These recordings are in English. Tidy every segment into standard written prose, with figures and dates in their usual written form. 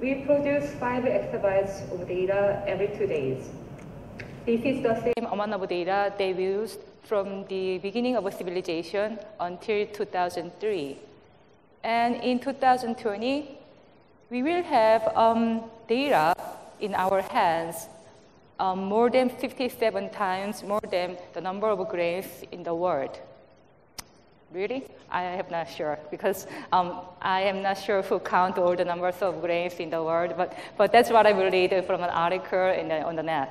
we produce 5 exabytes of data every 2 days. This is the same amount of data they used from the beginning of civilization until 2003. And in 2020, we will have data in our hands more than 57 times more than the number of grains in the world. Really? I am not sure, because I am not sure who count all the numbers of grains in the world, but that's what I read from an article on the net.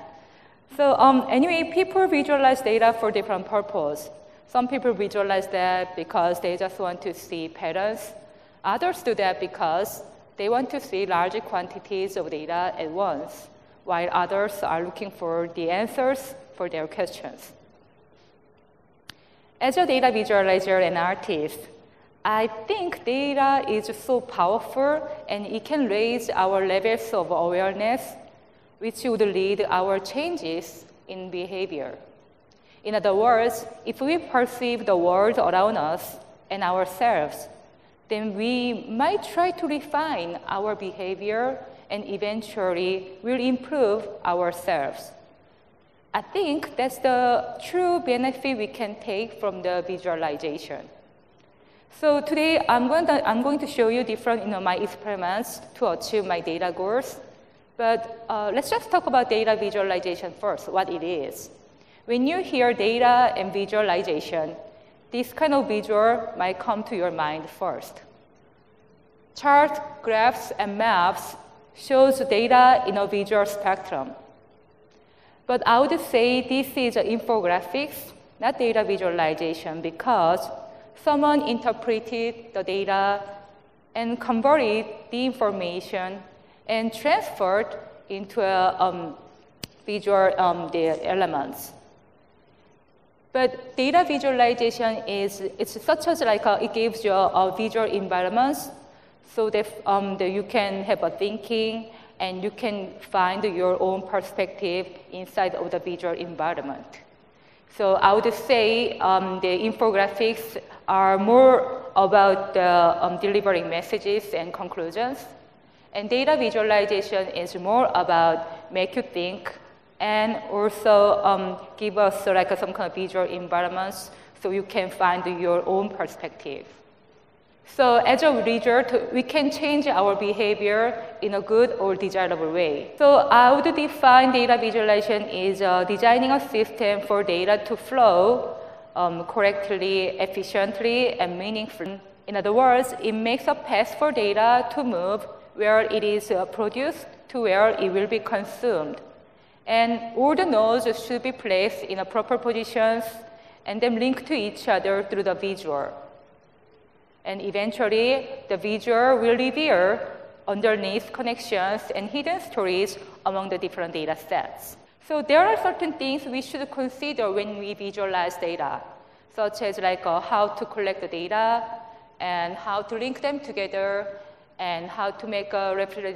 So anyway, people visualize data for different purposes. Some people visualize that because they just want to see patterns. Others do that because they want to see large quantities of data at once, while others are looking for the answers for their questions. As a data visualizer and artist, I think data is so powerful and it can raise our levels of awareness, which would lead our changes in behavior. In other words, if we perceive the world around us and ourselves, then we might try to refine our behavior and eventually will improve ourselves. I think that's the true benefit we can take from the visualization. So today, I'm going to show you different my experiments to achieve my data goals. But let's just talk about data visualization first, what it is. When you hear data and visualization, this kind of visual might come to your mind first. Charts, graphs, and maps shows data in a visual spectrum. But I would say this is infographics, not data visualization, because someone interpreted the data and converted the information and transferred into visual the elements. But data visualization is such as like it gives you a visual environment so that you can have a thinking and you can find your own perspective inside of the visual environment. So I would say the infographics are more about delivering messages and conclusions. And data visualization is more about make you think and also give us like some kind of visual environments so you can find your own perspective. So as a result, we can change our behavior in a good or desirable way. So I would define data visualization as designing a system for data to flow correctly, efficiently, and meaningfully. In other words, it makes a path for data to move where it is produced to where it will be consumed. And all the nodes should be placed in a proper positions and then linked to each other through the visual. And eventually, the visual will reveal underneath connections and hidden stories among the different data sets. So there are certain things we should consider when we visualize data, such as like how to collect the data and how to link them together, and how to make a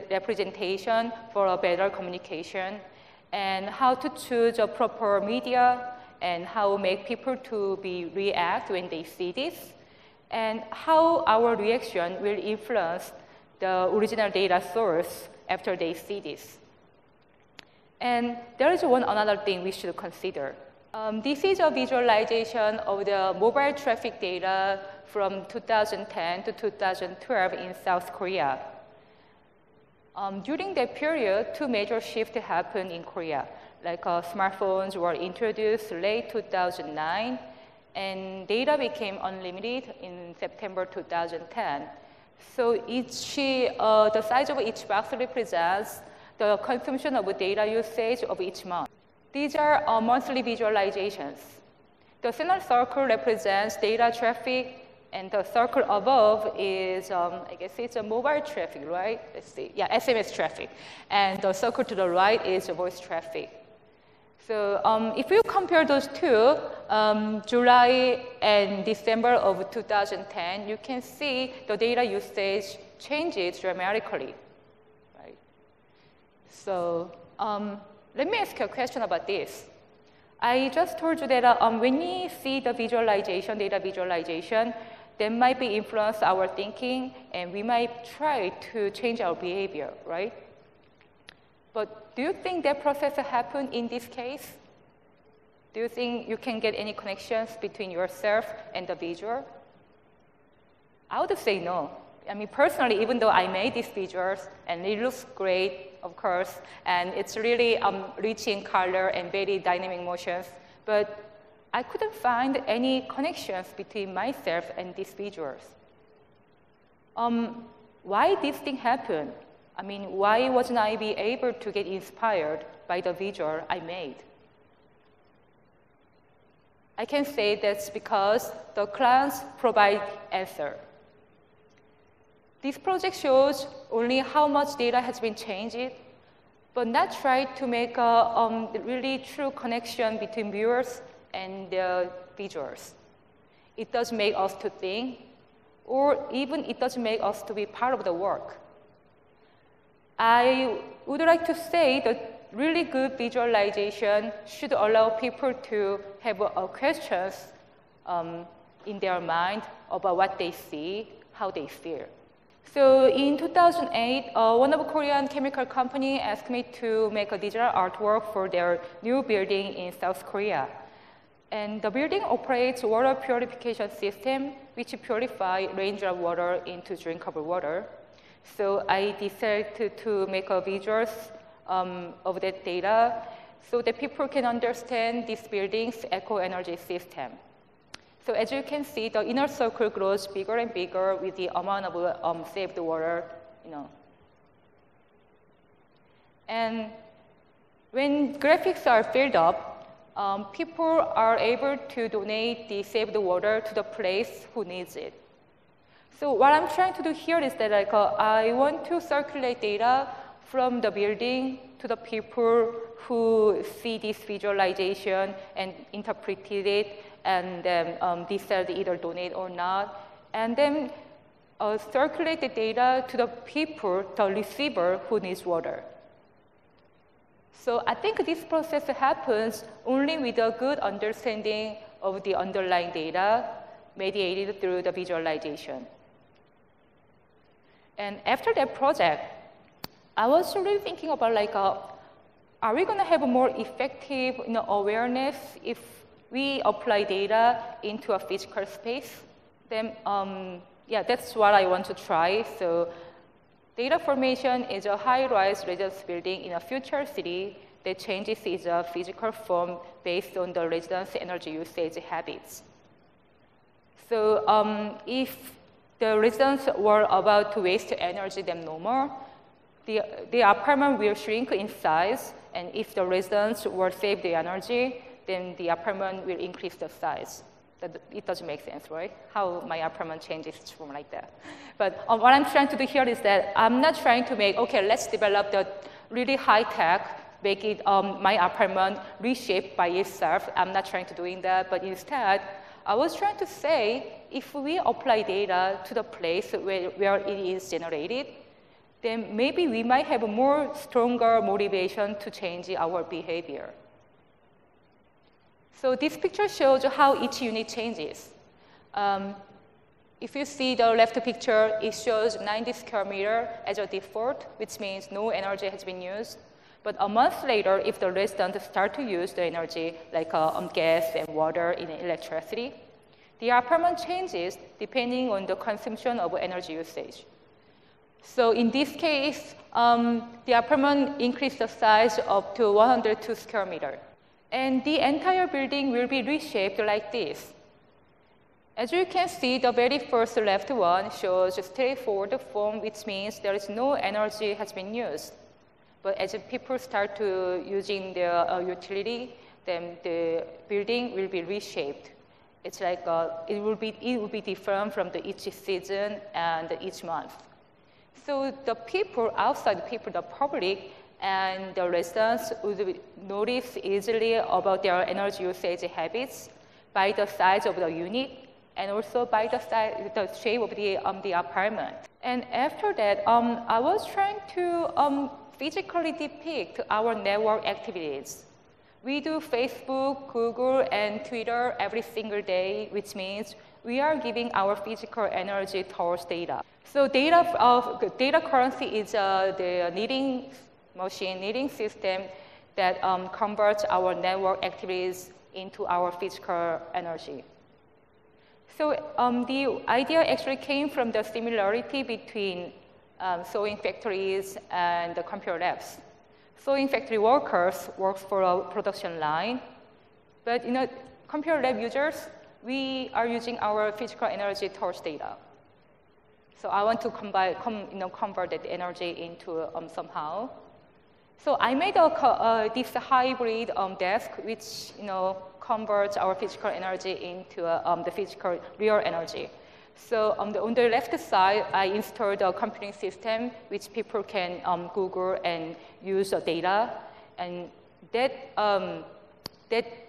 representation for a better communication, and how to choose a proper media, and how make people to react when they see this, and how our reaction will influence the original data source after they see this. And there is another thing we should consider. This is a visualization of the mobile traffic data from 2010 to 2012 in South Korea. During that period, 2 major shifts happened in Korea. Like smartphones were introduced late 2009, and data became unlimited in September 2010. So the size of each box represents the consumption of data usage of each month. These are our monthly visualizations. The center circle represents data traffic, and the circle above is, I guess it's a mobile traffic, right? Let's see, yeah, SMS traffic. And the circle to the right is voice traffic. So if you compare those two, July and December of 2010, you can see the data usage changes dramatically, right? So, let me ask you a question about this. I just told you that when we see the data visualization, that might be influence our thinking, and we might try to change our behavior, right? But do you think that process happened in this case? Do you think you can get any connections between yourself and the visual? I would say no. I mean, personally, even though I made these visuals, and it looks great, of course, and it's really rich in color and very dynamic motions, but I couldn't find any connections between myself and these visuals. Why did this thing happen? I mean, why wasn't I be able to get inspired by the visual I made? I can say that's because the clients provide answer. This project shows only how much data has been changed, but not try to make a really true connection between viewers and the visuals. It does make us to think, or even it does make us to be part of the work. I would like to say that really good visualization should allow people to have questions in their mind about what they see, how they feel. So in 2008, one of Korean chemical company asked me to make a digital artwork for their new building in South Korea. And the building operates water purification system, which purifies raindrop water into drinkable water. So I decided to make a visuals of that data so that people can understand this building's eco-energy system. So as you can see, the inner circle grows bigger and bigger with the amount of saved water, you know. And when graphics are filled up, people are able to donate the saved water to the place who needs it. So what I'm trying to do here is that I want to circulate data from the building to the people who see this visualization and interpret it, and then decide to either donate or not, and then circulate the data to the people, the receiver, who needs water. So I think this process happens only with a good understanding of the underlying data mediated through the visualization. And after that project, I was really thinking about are we going to have a more effective awareness if we apply data into a physical space? Then, yeah, that's what I want to try. So data formation is a high-rise residence building in a future city that changes its physical form based on the residents' energy usage habits. So if the residents were about to waste energy than normal, the apartment will shrink in size, and if the residents were saved the energy, then the apartment will increase the size. It doesn't make sense, right? How my apartment changes from like that. But what I'm trying to do here is that I'm not trying to make, okay, let's develop the really high tech, make it my apartment reshaped by itself. I'm not trying to do that, but instead, I was trying to say, if we apply data to the place where it is generated, then maybe we might have a more stronger motivation to change our behavior. So this picture shows how each unit changes. If you see the left picture, it shows 90 square meter as a default, which means no energy has been used. But a month later, if the residents start to use the energy, like gas and water and electricity, the apartment changes depending on the consumption of energy usage. So in this case, the apartment increased the size up to 102 square meter. And the entire building will be reshaped like this. As you can see, the very first left one shows a straightforward form, which means there is no energy has been used. But as people start to using their utility, then the building will be reshaped. It's like it will be different from each season and each month. So the people outside, the public, and the residents would notice easily about their energy usage habits by the size of the unit and also by the shape of the apartment. And after that, I was trying to physically depict our network activities. We do Facebook, Google, and Twitter every single day, which means we are giving our physical energy towards data. So data currency is the machine learning system that converts our network activities into our physical energy. So the idea actually came from the similarity between sewing factories and the computer labs. Sewing factory workers work for a production line, but computer lab users, we are using our physical energy towards data. So I want to convert that energy into somehow. So I made this hybrid desk, which converts our physical energy into the physical real energy. So on the left side, I installed a computing system which people can Google and use the data, and that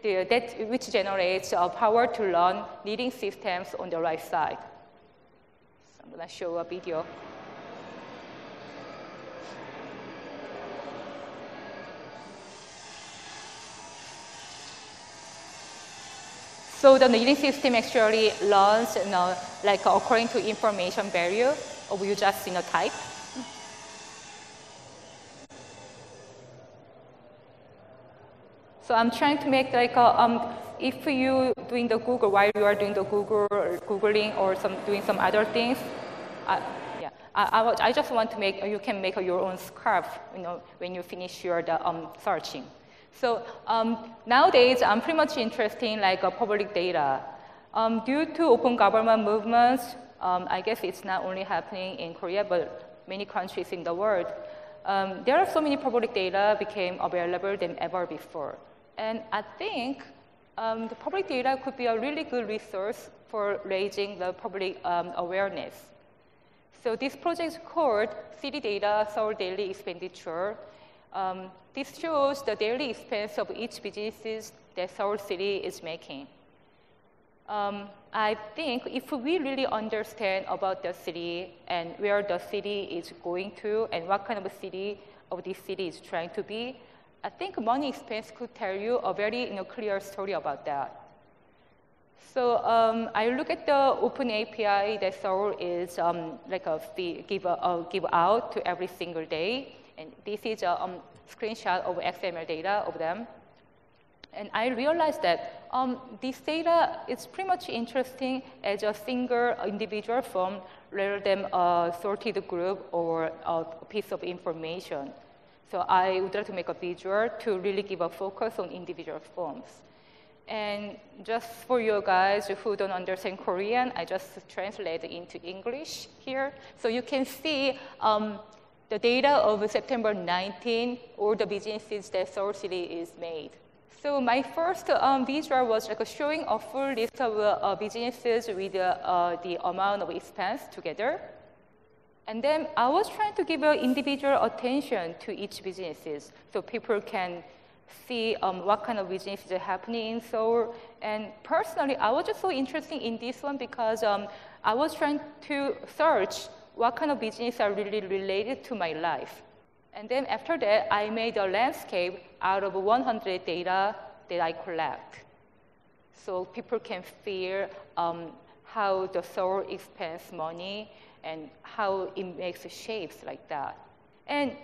which generates power to learn leading systems on the right side. So I'm going to show a video. So the learning system actually learns, like according to information value of you just type. So I'm trying to make like if you doing the Google while you are doing the Google or Googling or doing some other things. I just want to make you can make your own scarf, when you finish your searching. So nowadays, I'm pretty much interested in like public data. Due to open government movements, I guess it's not only happening in Korea, but many countries in the world. There are so many public data became available than ever before. And I think the public data could be a really good resource for raising the public awareness. So this project is called City Data, Seoul Daily Expenditure. This shows the daily expense of each businesses that Seoul City is making. I think if we really understand about the city and where the city is going to and what kind of a city of this city is trying to be, I think money expense could tell you a very clear story about that. So I look at the open API that Seoul is like a fee give out to every single day. And this is a screenshot of XML data of them. And I realized that this data is pretty much interesting as a single individual form rather than a sorted group or a piece of information. So I would like to make a visual to really give a focus on individual forms. And just for you guys who don't understand Korean, I just translate into English here. So you can see the data of September 19, all the businesses that Seoul City is made. So my first visual was like showing a full list of businesses with the amount of expense together. And then I was trying to give individual attention to each businesses so people can see what kind of businesses are happening in Seoul. And personally, I was just so interested in this one because I was trying to search what kind of business are really related to my life. And then after that, I made a landscape out of 100 data that I collect. So people can feel how the soul spends money and how it makes shapes like that. And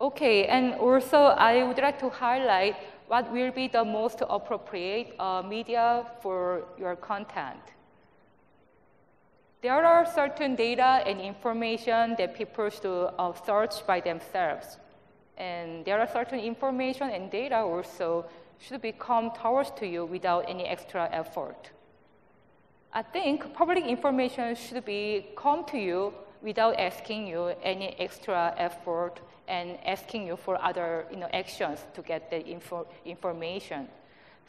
okay, and also I would like to highlight what will be the most appropriate media for your content. There are certain data and information that people should search by themselves. And there are certain information and data also should become towards to you without any extra effort. I think public information should be come to you without asking you any extra effort and asking you for other actions to get the information.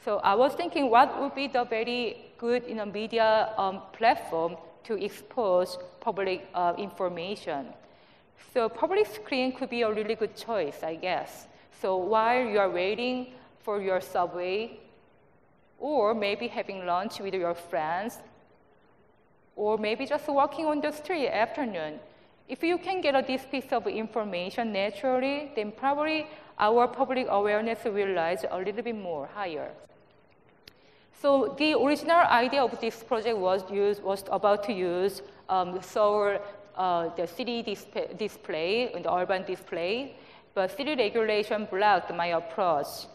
So I was thinking what would be the very good media platform to expose public information. So public screen could be a really good choice, I guess. So while you are waiting for your subway, or maybe having lunch with your friends, or maybe just walking on the street afternoon, if you can get this piece of information naturally, then probably our public awareness will rise a little bit more higher. So the original idea of this project was about to use Seoul, the city display, and the urban display, but city regulation blocked my approach.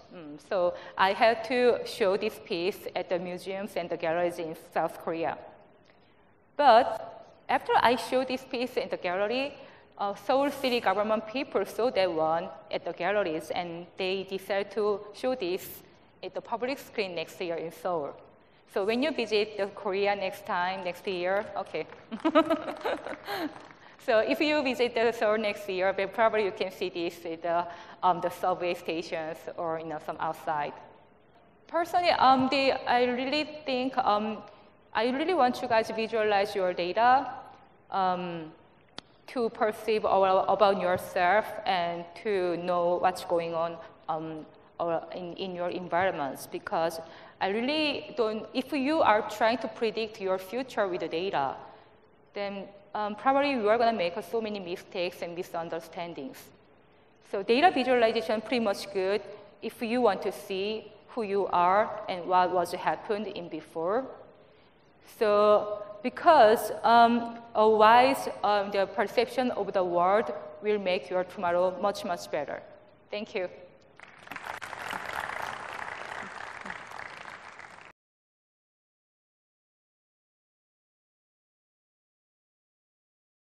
So I had to show this piece at the museums and the galleries in South Korea. But after I showed this piece at the gallery, Seoul city government people saw that one at the galleries, and they decided to show this at the public screen next year in Seoul. So when you visit Korea next year, okay. So if you visit Seoul next year, then probably you can see this at the subway stations or some outside. Personally, I really want you guys to visualize your data to perceive about yourself and to know what's going on in your environments, because I really don't, if you are trying to predict your future with the data, then probably you are going to make so many mistakes and misunderstandings. So data visualization pretty much good if you want to see who you are and what was happened in before. So because a wise the perception of the world will make your tomorrow much, much better. Thank you.